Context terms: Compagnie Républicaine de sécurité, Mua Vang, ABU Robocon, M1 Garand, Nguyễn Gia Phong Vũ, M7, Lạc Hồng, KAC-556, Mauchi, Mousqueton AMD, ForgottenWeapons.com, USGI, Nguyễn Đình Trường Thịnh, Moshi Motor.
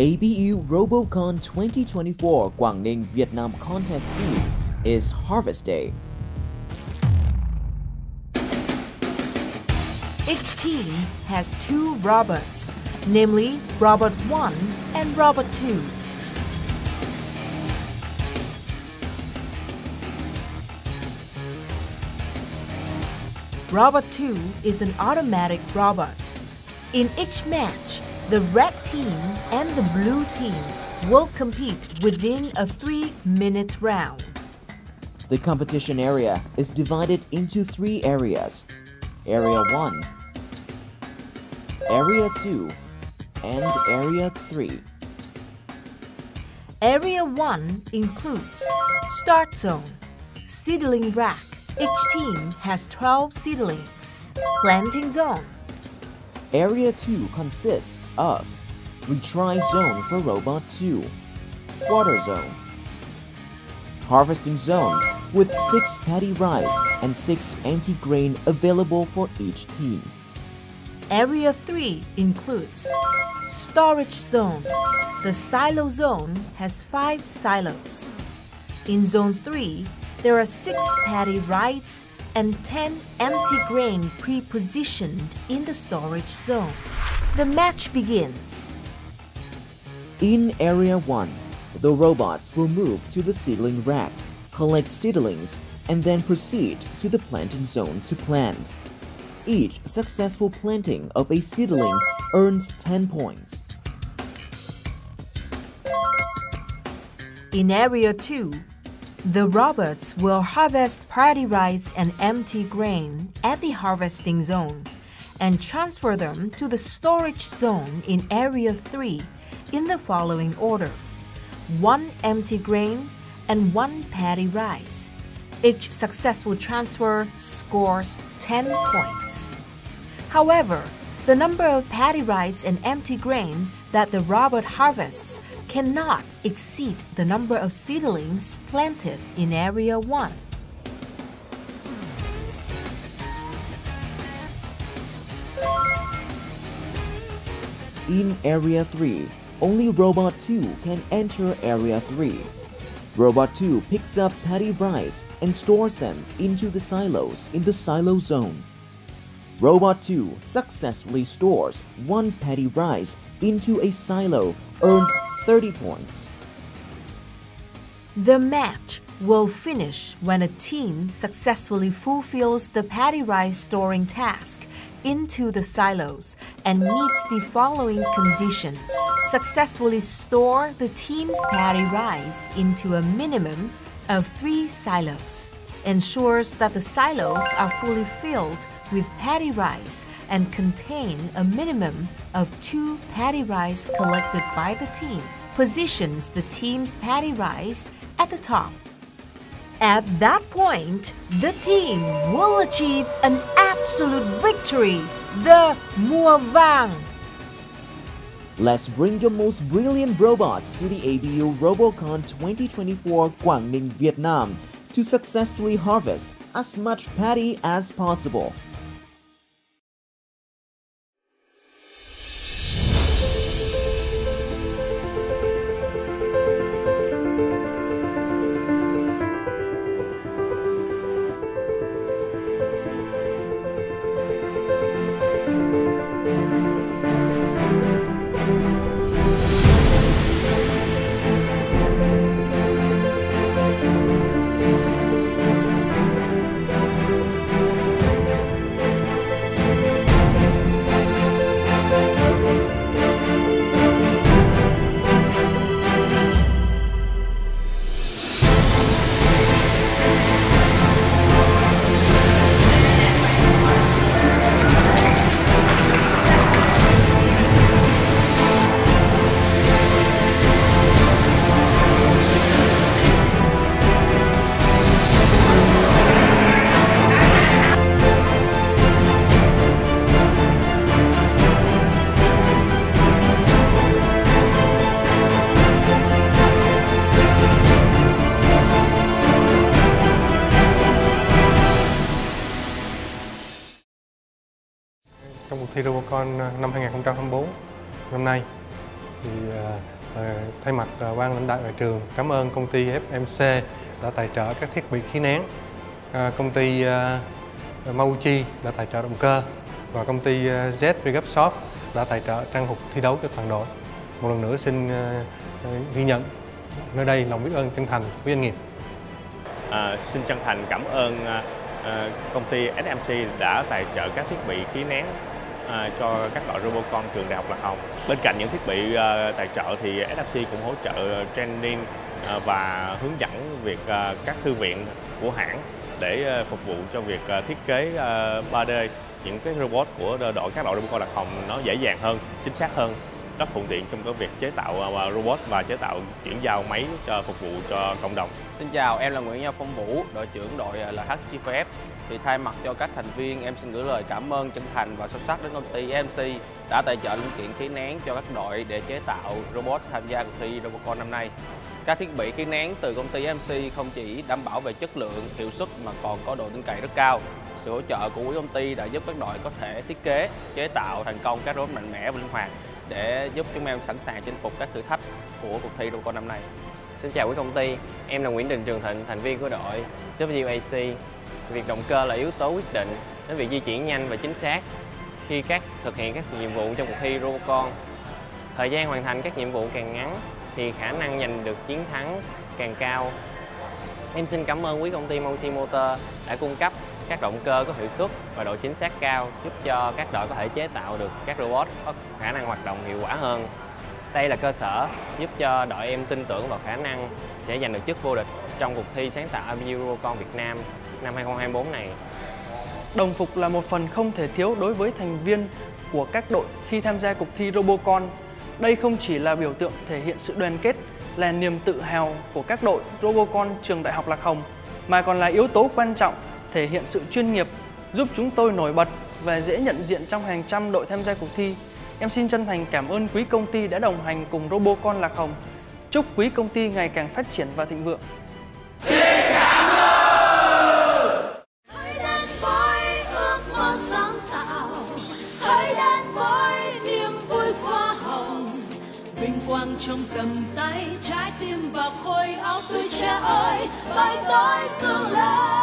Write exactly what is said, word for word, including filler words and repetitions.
A B U Robocon twenty twenty-four Quảng Ninh Vietnam contest theme is Harvest Day. Each team has two robots, namely Robot one and Robot two. Robot two is an automatic robot. In each match, the red team and the blue team will compete within a three-minute round. The competition area is divided into three areas: Area one, Area two, and Area three. Area one includes Start Zone, Seedling Rack. Each team has twelve seedlings. Planting Zone. Area two consists of Retry Zone for Robot two, Water Zone, Harvesting Zone with six paddy rice and six empty grain available for each team. Area three includes Storage Zone. The Silo Zone has five silos. In Zone three, there are six paddy rice and ten empty grain pre-positioned in the storage zone. The match begins. In Area one, the robots will move to the seedling rack, collect seedlings, and then proceed to the planting zone to plant. Each successful planting of a seedling earns ten points. In Area two, the robots will harvest paddy rice and empty grain at the harvesting zone and transfer them to the storage zone in Area three in the following order: one empty grain and one paddy rice. Each successful transfer scores ten points. However, the number of paddy rice and empty grain that the robot harvests cannot exceed the number of seedlings planted in Area one. In Area three, only Robot two can enter Area three. Robot two picks up paddy rice and stores them into the silos in the silo zone. Robot two successfully stores one paddy rice into a silo, earns thirty points. The match will finish when a team successfully fulfills the paddy rice storing task into the silos and meets the following conditions: successfully store the team's paddy rice into a minimum of three silos, ensures that the silos are fully filled with paddy rice and contain a minimum of two paddy rice collected by the team, positions the team's paddy rice at the top. At that point, the team will achieve an absolute victory, the Mua Vang. Let's bring your most brilliant robots to the A B U Robocon twenty twenty-four Quảng Ninh, Vietnam to successfully harvest as much paddy as possible. Trong cuộc thi Robocon năm hai nghìn không trăm hai mươi bốn năm nay thì thay mặt ban lãnh đạo nhà trường cảm ơn công ty ép em xê đã tài trợ các thiết bị khí nén, công ty Mauchi đã tài trợ động cơ và công ty zét vê Group Soft đã tài trợ trang phục thi đấu cho toàn đội. Một lần nữa xin ghi nhận nơi đây lòng biết ơn chân thành với doanh nghiệp. À, xin chân thành cảm ơn à, công ty ép em xê đã tài trợ các thiết bị khí nén à, cho các đội Robocon trường Đại học Lạc Hồng. Bên cạnh những thiết bị à, tài trợ thì ép em xê cũng hỗ trợ training à, và hướng dẫn việc à, các thư viện của hãng để à, phục vụ cho việc à, thiết kế à, ba D những cái robot của đội các đội Robocon Lạc Hồng nó dễ dàng hơn, chính xác hơn, rất thuận tiện trong cái việc chế tạo robot và chế tạo chuyển giao máy cho phục vụ cho cộng đồng. Xin chào, em là Nguyễn Gia Phong Vũ, đội trưởng đội là hát giê pê ép. Thì thay mặt cho các thành viên, em xin gửi lời cảm ơn chân thành và sâu sắc đến công ty em xê đã tài trợ linh kiện khí nén cho các đội để chế tạo robot tham gia cuộc thi Robocon năm nay. Các thiết bị khí nén từ công ty em xê không chỉ đảm bảo về chất lượng, hiệu suất mà còn có độ tin cậy rất cao. Sự hỗ trợ của công ty đã giúp các đội có thể thiết kế, chế tạo thành công các robot mạnh mẽ và linh hoạt, để giúp chúng em sẵn sàng chinh phục các thử thách của cuộc thi Robocon năm nay. Xin chào quý công ty, em là Nguyễn Đình Trường Thịnh, thành viên của đội vê kép a xê. Việc động cơ là yếu tố quyết định đến việc di chuyển nhanh và chính xác khi các thực hiện các nhiệm vụ trong cuộc thi Robocon. Thời gian hoàn thành các nhiệm vụ càng ngắn thì khả năng giành được chiến thắng càng cao. Em xin cảm ơn quý công ty Moshi Motor đã cung cấp các động cơ có hiệu suất và độ chính xác cao, giúp cho các đội có thể chế tạo được các robot có khả năng hoạt động hiệu quả hơn. Đây là cơ sở giúp cho đội em tin tưởng vào khả năng sẽ giành được chức vô địch trong cuộc thi sáng tạo a bê u Robocon Việt Nam năm hai không hai tư này. Đồng phục là một phần không thể thiếu đối với thành viên của các đội khi tham gia cuộc thi Robocon. Đây không chỉ là biểu tượng thể hiện sự đoàn kết, là niềm tự hào của các đội Robocon trường Đại học Lạc Hồng, mà còn là yếu tố quan trọng thể hiện sự chuyên nghiệp, giúp chúng tôi nổi bật và dễ nhận diện trong hàng trăm đội tham gia cuộc thi. Em xin chân thành cảm ơn quý công ty đã đồng hành cùng Robocon Lạc Hồng. Chúc quý công ty ngày càng phát triển và thịnh vượng. Xin cảm ơn. Hãy đến với ước mơ sáng tạo, hãy đến với niềm vui hoa hồng, vinh quang trong tầm tay, trái tim và khối óc tuổi trẻ ơi, bay tới tương lai.